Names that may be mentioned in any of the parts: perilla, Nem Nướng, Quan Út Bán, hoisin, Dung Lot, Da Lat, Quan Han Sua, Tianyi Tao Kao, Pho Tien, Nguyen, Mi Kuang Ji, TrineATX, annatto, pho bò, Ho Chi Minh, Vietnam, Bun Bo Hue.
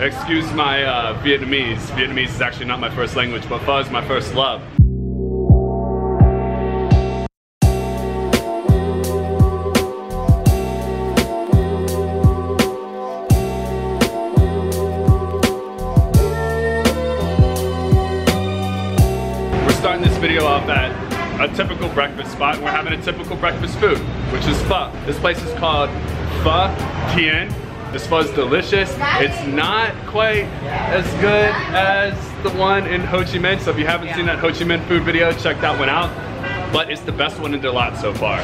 Excuse my Vietnamese. Vietnamese is actually not my first language, but pho is my first love. We're starting this video off at a typical breakfast spot, and we're having a typical breakfast food, which is pho. This place is called Pho Tien. This pho is delicious. It's not quite as good as the one in Ho Chi Minh. So if you haven't seen that Ho Chi Minh food video, check that one out. But it's the best one in Da Lat so far.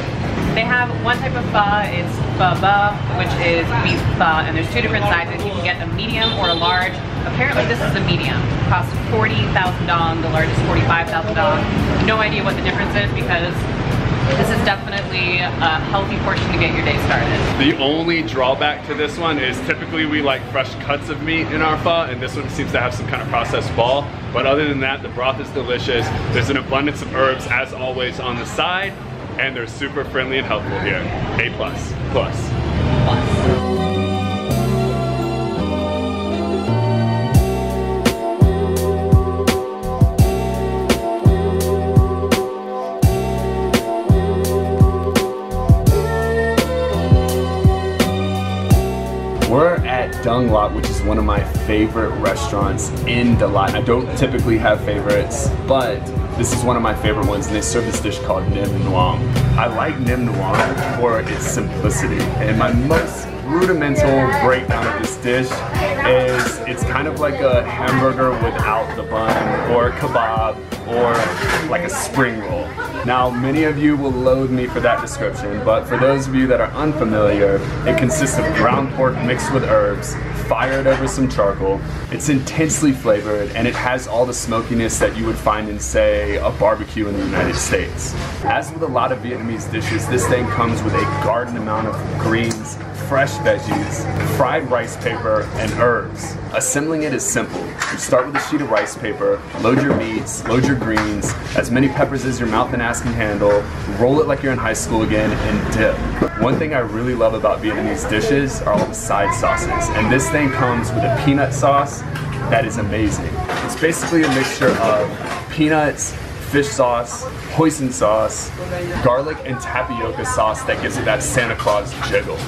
They have one type of pho, it's pho bò, which is beef pho, and there's two different sizes. You can get a medium or a large. Apparently this is a medium. It costs 40,000 dong, the largest 45,000 dong. No idea what the difference is because this is definitely a healthy portion to get your day started. The only drawback to this one is typically we like fresh cuts of meat in our pho, and this one seems to have some kind of processed ball. But other than that, the broth is delicious. There's an abundance of herbs, as always, on the side, and they're super friendly and helpful here. A plus, plus, plus. We're at Dung Lot, which is one of my favorite restaurants in Da Lat. I don't typically have favorites, but this is one of my favorite ones, and they serve this dish called Nem Nướng. I like Nem Nướng for its simplicity, and my most rudimental breakdown of this dish is it's kind of like a hamburger without the bun, or a kebab, or like a spring roll. Now, many of you will loathe me for that description, but for those of you that are unfamiliar, it consists of ground pork mixed with herbs, fired over some charcoal. It's intensely flavored, and it has all the smokiness that you would find in, say, a barbecue in the United States. As with a lot of Vietnamese dishes, this thing comes with a garden amount of greens, fresh veggies, fried rice paper, and herbs. Assembling it is simple. You start with a sheet of rice paper, load your meats, load your greens, as many peppers as your mouth and ass can handle, roll it like you're in high school again, and dip. One thing I really love about Vietnamese dishes are all the side sauces, and this thing comes with a peanut sauce that is amazing. It's basically a mixture of peanuts, fish sauce, hoisin sauce, garlic, and tapioca sauce that gives it that Santa Claus jiggle.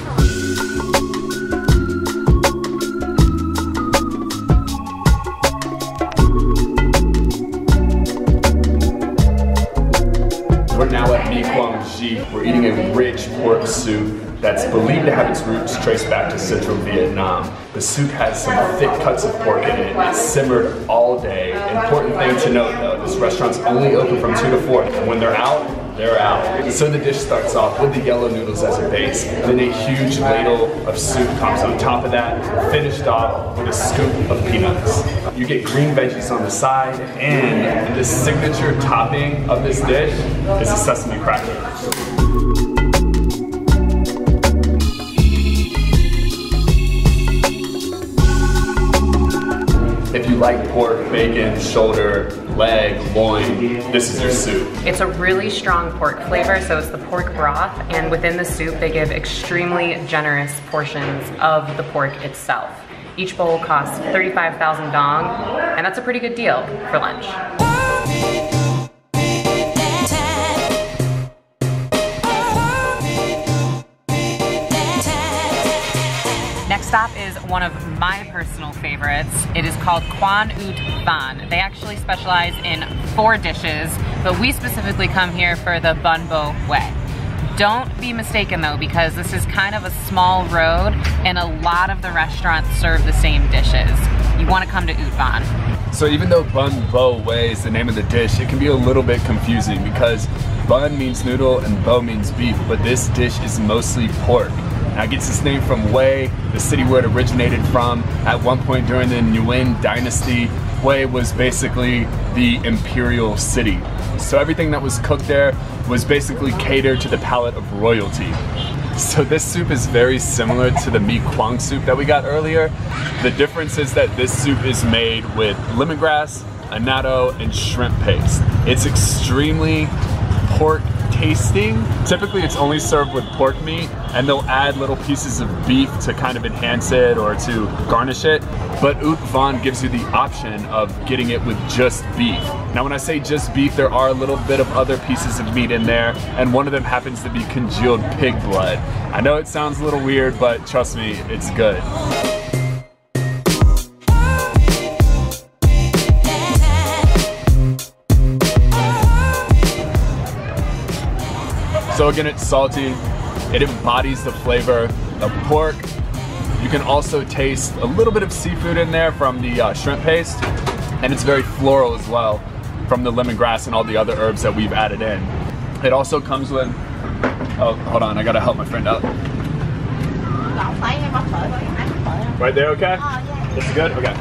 We're now at Mi Kuang Ji. We're eating a rich pork soup that's believed to have its roots traced back to central Vietnam. The soup has some thick cuts of pork in it. It's simmered all day. Important thing to note though, this restaurant's only open from 2 to 4. And when they're out, they're out. So the dish starts off with the yellow noodles as a base. Then a huge ladle of soup comes on top of that, finished off with a scoop of peanuts. You get green veggies on the side, and the signature topping of this dish is a sesame cracker. If you like pork, bacon, shoulder, leg, loin, this is your soup. It's a really strong pork flavor, so it's the pork broth, and within the soup they give extremely generous portions of the pork itself. Each bowl costs 35,000 dong, and that's a pretty good deal for lunch. Next stop is one of my personal favorites. It is called Quan Út Bán. They actually specialize in 4 dishes, but we specifically come here for the Bun Bo Hue. Don't be mistaken though, because this is kind of a small road and a lot of the restaurants serve the same dishes. You want to come to Út Bán. So even though Bun Bo Hue is the name of the dish, it can be a little bit confusing because bun means noodle and bo means beef, but this dish is mostly pork. Now it gets its name from Hue, the city where it originated from. At one point during the Nguyen dynasty, Hue was basically the imperial city. So everything that was cooked there was basically catered to the palate of royalty. So this soup is very similar to the Mi Kuang soup that we got earlier. The difference is that this soup is made with lemongrass, annatto, and shrimp paste. It's extremely pork tasting, typically it's only served with pork meat, and they'll add little pieces of beef to kind of enhance it or to garnish it. But Út Van gives you the option of getting it with just beef. Now when I say just beef, there are a little bit of other pieces of meat in there, and one of them happens to be congealed pig blood. I know it sounds a little weird, but trust me, it's good. So again, it's salty, it embodies the flavor of pork. You can also taste a little bit of seafood in there from the shrimp paste, and it's very floral as well from the lemongrass and all the other herbs that we've added in. It also comes with, oh, hold on, I gotta help my friend out. Right there, okay? That's good, okay.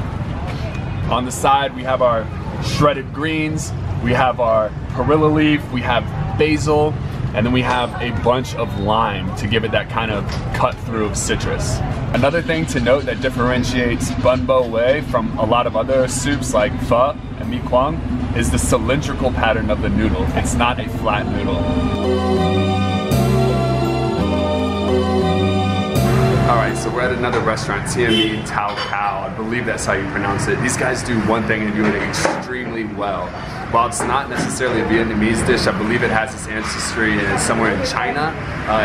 On the side, we have our shredded greens, we have our perilla leaf, we have basil, and then we have a bunch of lime to give it that kind of cut through of citrus. Another thing to note that differentiates Bun Bo Hue from a lot of other soups like pho and Mi Kuang is the cylindrical pattern of the noodle. It's not a flat noodle. All right, so we're at another restaurant, Tianyi Tao Kao. I believe that's how you pronounce it. These guys do one thing and do it extremely well. While it's not necessarily a Vietnamese dish, I believe it has its ancestry and it's somewhere in China.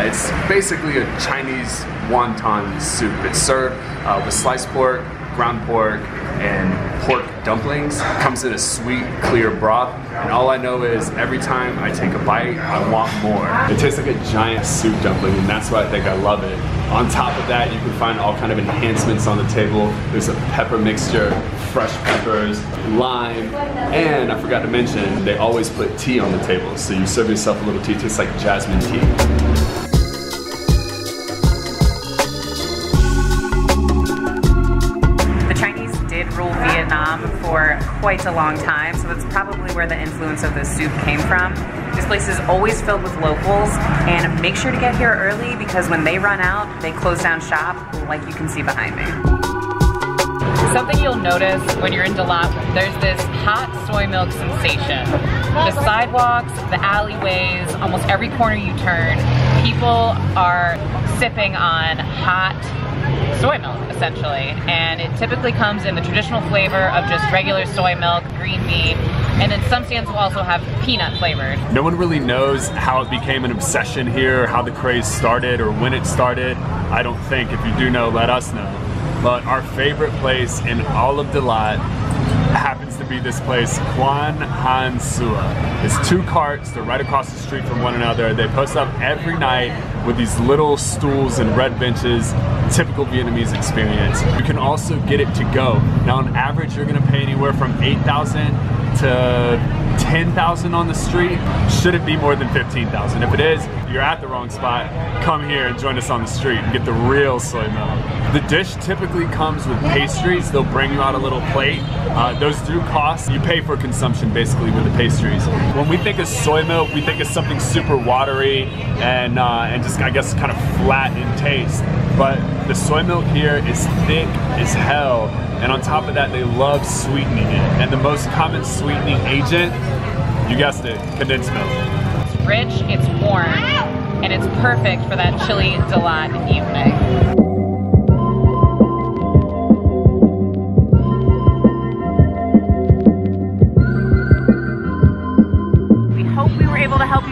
It's basically a Chinese wonton soup. It's served with sliced pork, ground pork, and pork dumplings. It comes in a sweet, clear broth. And all I know is every time I take a bite, I want more. It tastes like a giant soup dumpling, and that's why I think I love it. On top of that, you can find all kind of enhancements on the table. There's a pepper mixture, fresh peppers, lime, and I forgot to mention, they always put tea on the table. So you serve yourself a little tea, it tastes like jasmine tea. For quite a long time, so that's probably where the influence of the soup came from. This place is always filled with locals, and make sure to get here early because when they run out, they close down shop, like you can see behind me. Something you'll notice when you're in Da Lat, there's this hot soy milk sensation. The sidewalks, the alleyways, almost every corner you turn, people are sipping on hot soy milk, essentially, and it typically comes in the traditional flavor of just regular soy milk, green bean, and then some stands will also have peanut flavored. No one really knows how it became an obsession here, how the craze started, or when it started. I don't think. If you do know, let us know. But our favorite place in all of Da Lat happens to be this place, Quan Han Sua. It's two carts, they're right across the street from one another. They post up every night with these little stools and red benches. Typical Vietnamese experience. You can also get it to go. Now on average, you're gonna pay anywhere from 8,000 to 10,000 on the street. Should it be more than 15,000? If it is, you're at the wrong spot. Come here and join us on the street and get the real soy milk. The dish typically comes with pastries. They'll bring you out a little plate. Those do cost. You pay for consumption basically with the pastries. When we think of soy milk, we think of something super watery and just, I guess, kind of flat in taste. But the soy milk here is thick as hell. And on top of that, they love sweetening it. And the most common sweetening agent, you guessed it, condensed milk. It's rich, it's warm, and it's perfect for that chilly Da Lat evening.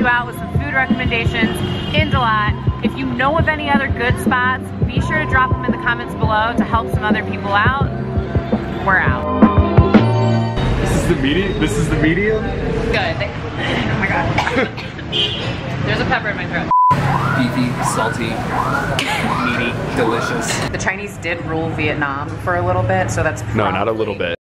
Out with some food recommendations in Da Lat. If you know of any other good spots, be sure to drop them in the comments below to help some other people out. We're out. This is the medium? This is the medium? Good. Oh my god. There's a pepper in my throat. Beefy, salty, meaty, delicious. The Chinese did rule Vietnam for a little bit, so that's probably... No, not a little bit.